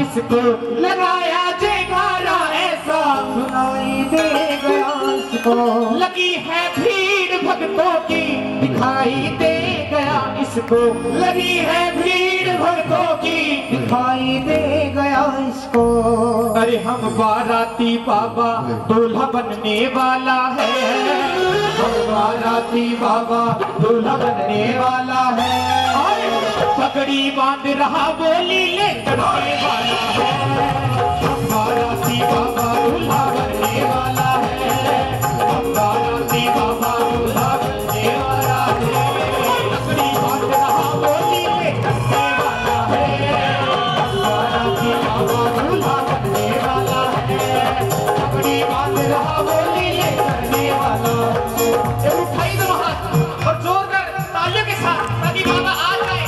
इसको लगाया जयकारा ऐसा सुनाई दे गया इसको, लगी है भीड़ भक्तों की दिखाई दे गया इसको, लगी है भीड़ भक्तों की दिखाई दे गया इसको। अरे हम बाराती बाबा दूल्हा बनने वाला है, हम बाराती बाबा दूल्हा बनने वाला है, पगड़ी बांध रहा बोली लेकर आने वाला है, हमारा सी बाबा दूल्हा बनने वाला है, हमारा सी बाबा दूल्हा बनने वाला है, पगड़ी बांध रहा बोली लेकर आने वाला है, हमारा सी बाबा दूल्हा बनने वाला है, पगड़ी बांध रहा बोली लेकर आने वाला है। उठाई दो हाथ और जोर कर तालियों के साथ ताकि बाबा आ जाए।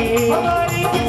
कोई ना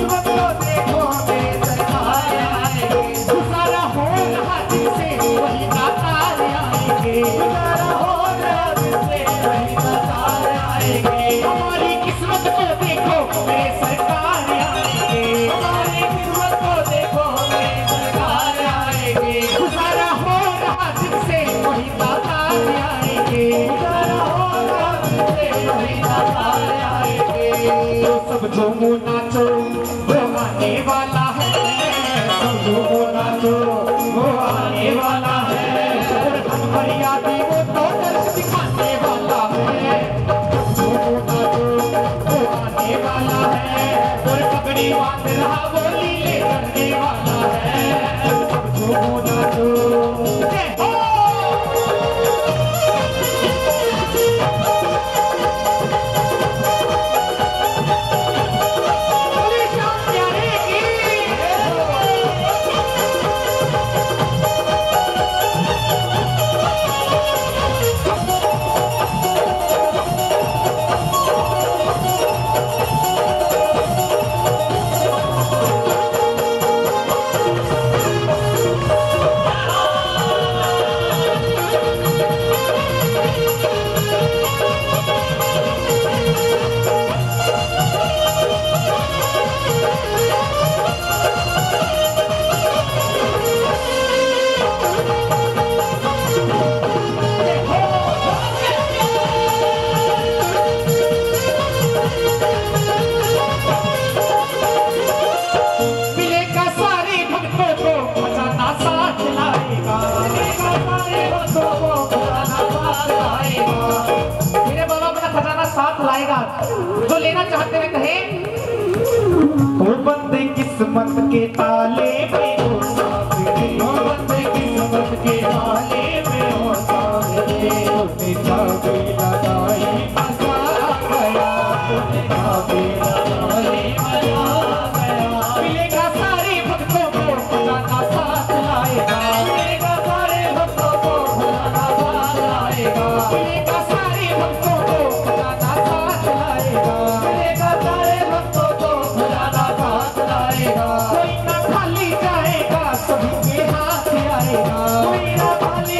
खाली जाएगा, सबके हाथ आएगा, कोई ना खाली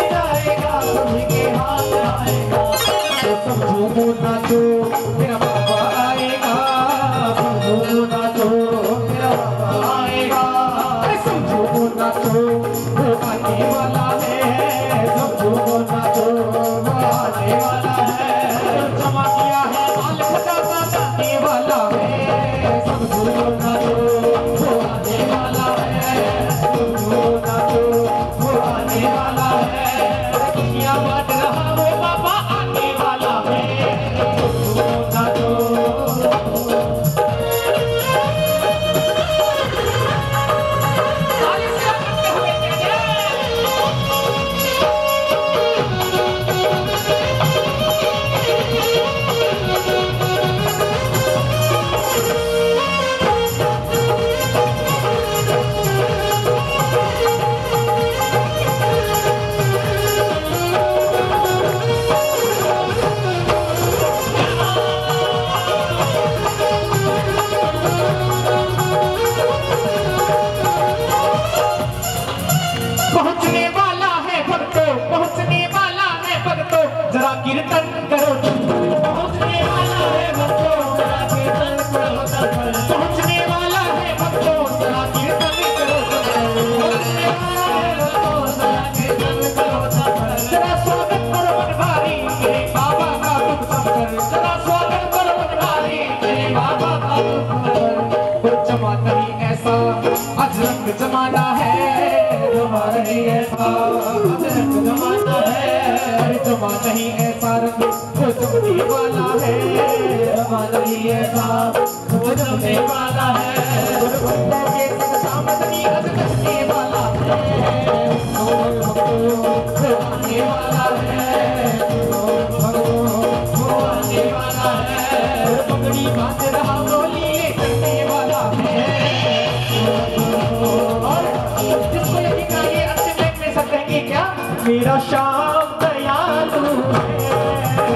मेरा श्याम दयालु है,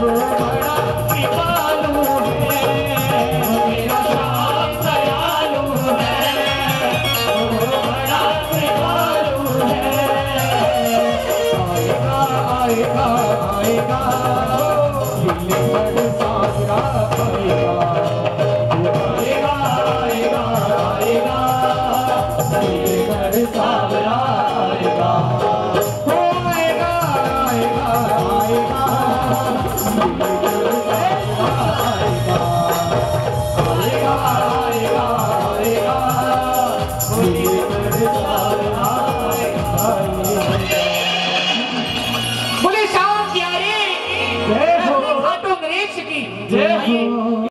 बड़ा कृपालु है। मेरा श्याम दयालु है, बड़ा कृपालु है। आएगा आएगा आएगा, दिल पर साजरा पड़ेगा। आएगा आएगा आएगा, दिल पर साजरा पड़ेगा। बोले शाम प्यारे।